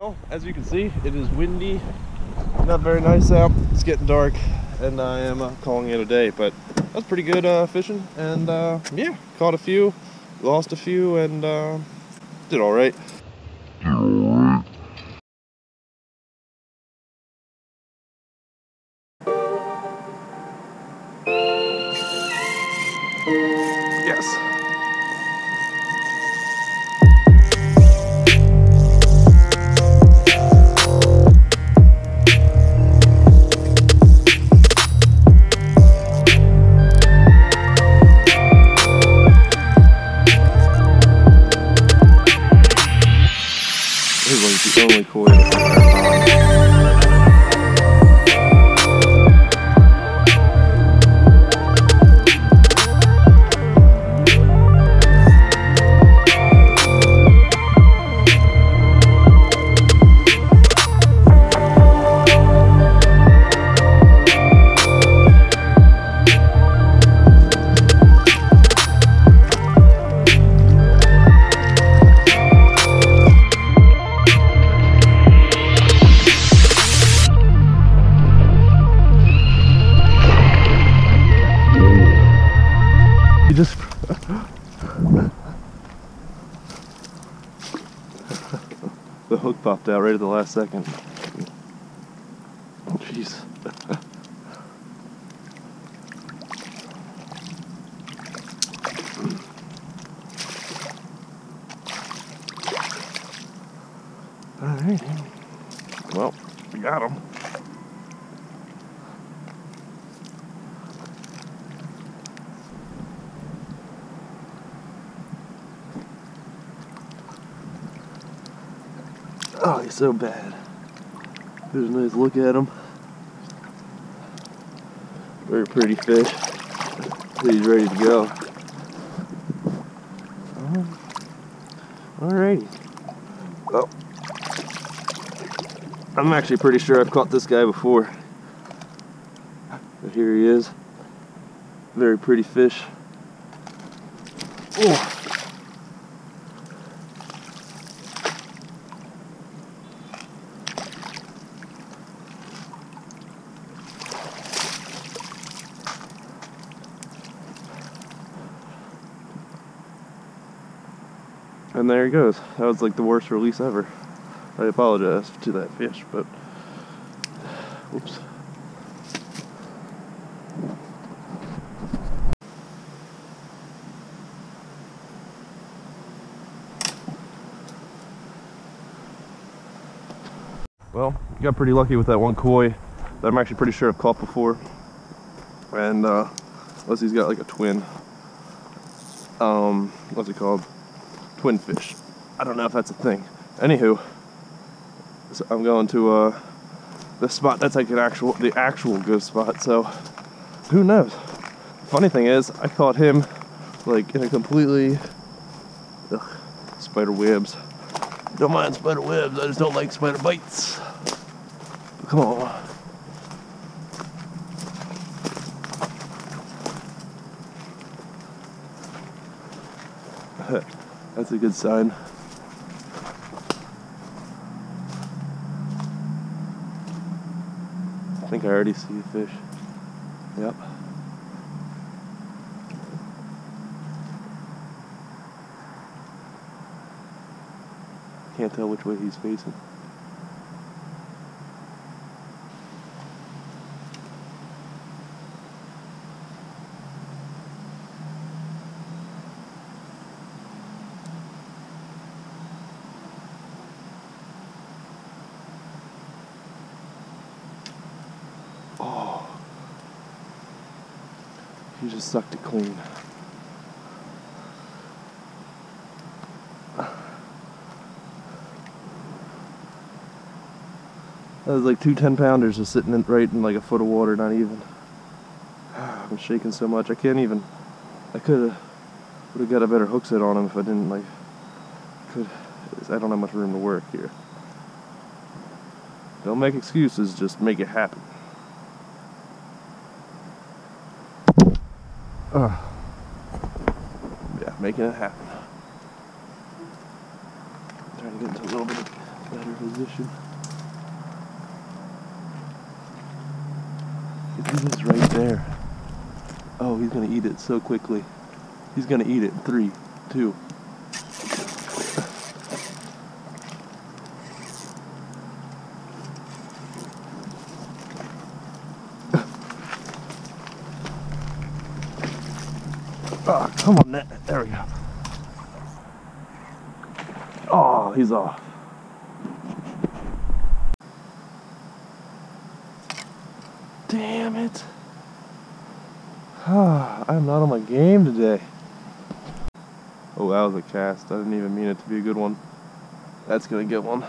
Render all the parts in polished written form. Well, as you can see, it is windy, not very nice out, it's getting dark, and I am calling it a day, but that was pretty good fishing, and yeah, caught a few, lost a few, and did all right. Yes. This is like the only KOI I've ever found. Just the hook popped out right at the last second. Jeez. All right. Well, we got him. Oh, he's so bad. There's a nice look at him. Very pretty fish. He's ready to go. Alrighty. Well, I'm actually pretty sure I've caught this guy before. But here he is. Very pretty fish. Oh. And there he goes. That was like the worst release ever. I apologize to that fish, but oops. Well, got pretty lucky with that one KOI that I'm actually pretty sure I've caught before. And unless he's got like a twin. What's it called? Twin fish. I don't know if that's a thing. Anywho, so I'm going to this spot that's like the actual good spot, so who knows? Funny thing is, I caught him like in a completely spider webs. Don't mind spider webs, I just don't like spider bites. Come on. That's a good sign. I think I already see a fish. Yep. Can't tell which way he's facing. He just sucked it clean. That was like 2 10-pounders just sitting in, right in like a foot of water, not even. I'm shaking so much, I can't even. I would have got a better hook set on him if I didn't like. I don't have much room to work here. Don't make excuses, just make it happen. Yeah, making it happen. Trying to get into a little bit better position. It is right there. Oh, he's gonna eat it so quickly. He's gonna eat it. 3, 2. Oh, come on, net. There we go. Oh, he's off. Damn it. I'm not on my game today. Oh, that was a cast. I didn't even mean it to be a good one. That's gonna get one.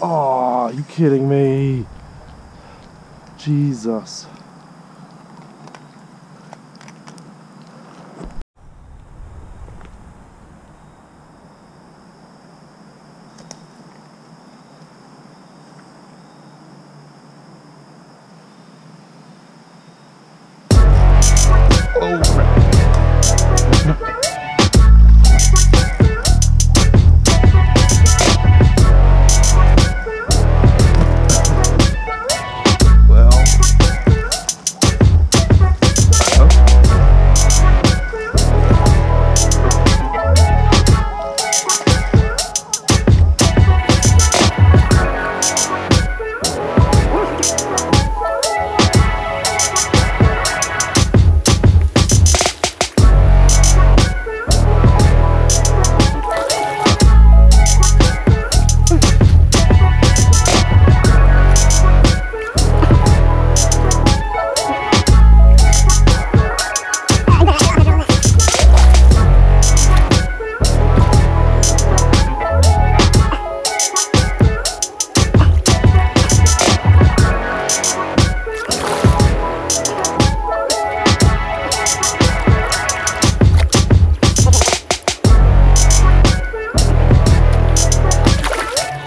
Oh, are you kidding me? Jesus. Now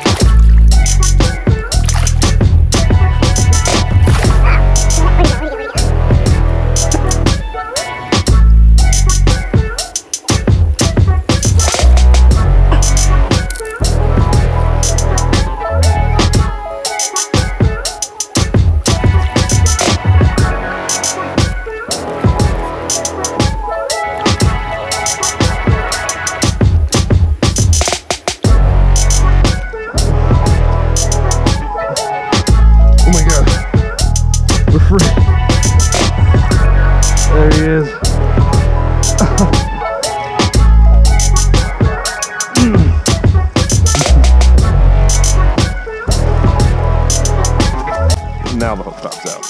the hook pops out.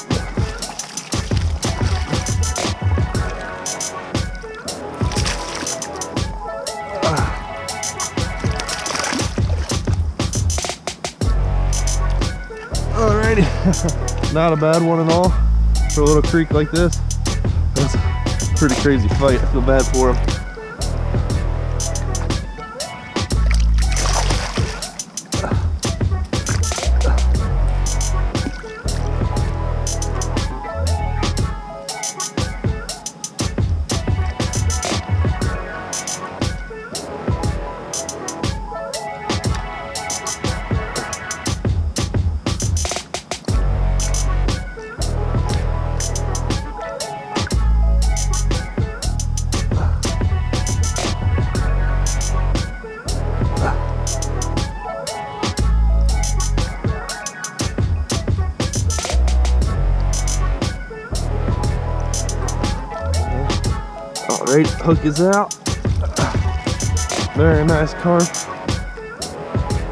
Alrighty. Not a bad one at all for a little creek like this. That's a pretty crazy fight. I feel bad for him. Great hook is out. Very nice carp.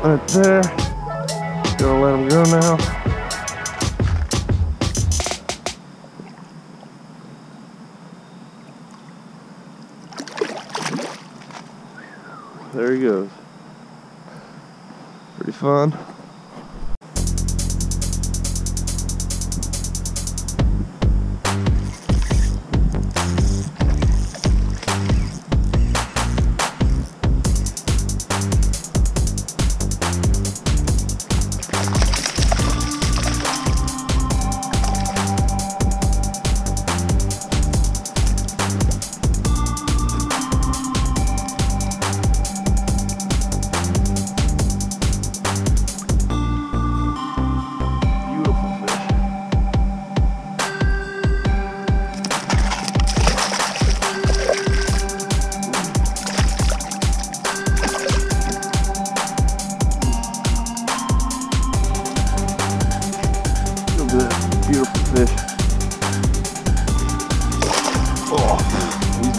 Right there. Gonna let him go now. There he goes. Pretty fun.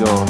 zone.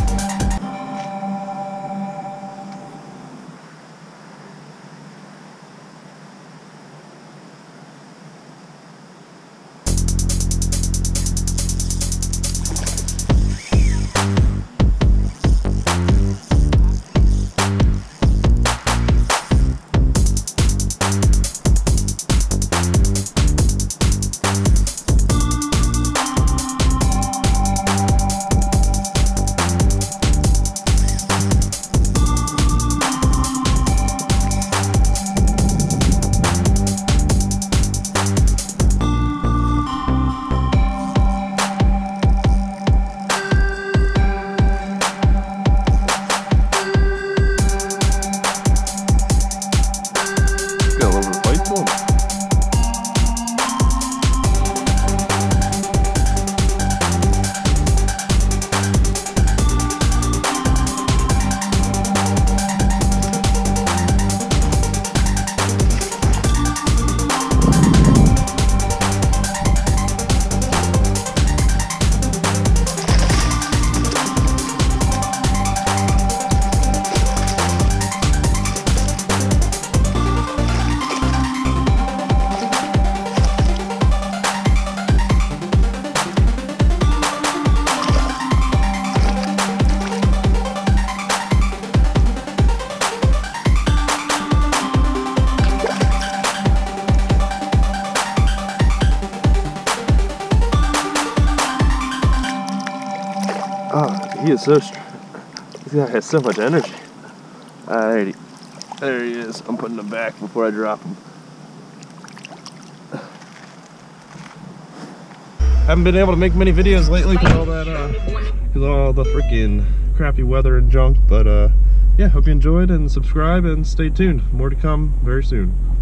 He is so strong. This guy has so much energy. Alrighty. There he is. I'm putting him back before I drop him. Haven't been able to make many videos lately because all the freaking crappy weather and junk, but yeah, hope you enjoyed and subscribe and stay tuned. More to come very soon.